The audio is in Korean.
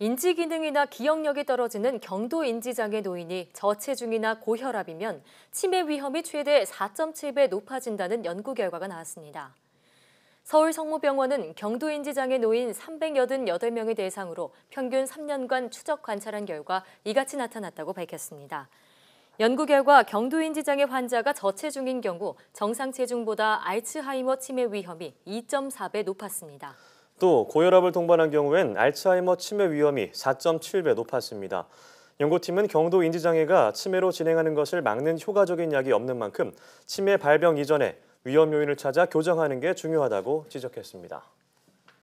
인지 기능이나 기억력이 떨어지는 경도 인지 장애 노인이 저체중이나 고혈압이면 치매 위험이 최대 4.7배 높아진다는 연구 결과가 나왔습니다. 서울 성모병원은 경도 인지 장애 노인 388명을 대상으로 평균 3년간 추적 관찰한 결과 이같이 나타났다고 밝혔습니다. 연구 결과 경도 인지 장애 환자가 저체중인 경우 정상 체중보다 알츠하이머 치매 위험이 2.4배 높았습니다. 또 고혈압을 동반한 경우엔 알츠하이머 치매 위험이 4.7배 높았습니다. 연구팀은 경도 인지 장애가 치매로 진행하는 것을 막는 효과적인 약이 없는 만큼 치매 발병 이전에 위험 요인을 찾아 교정하는 게 중요하다고 지적했습니다.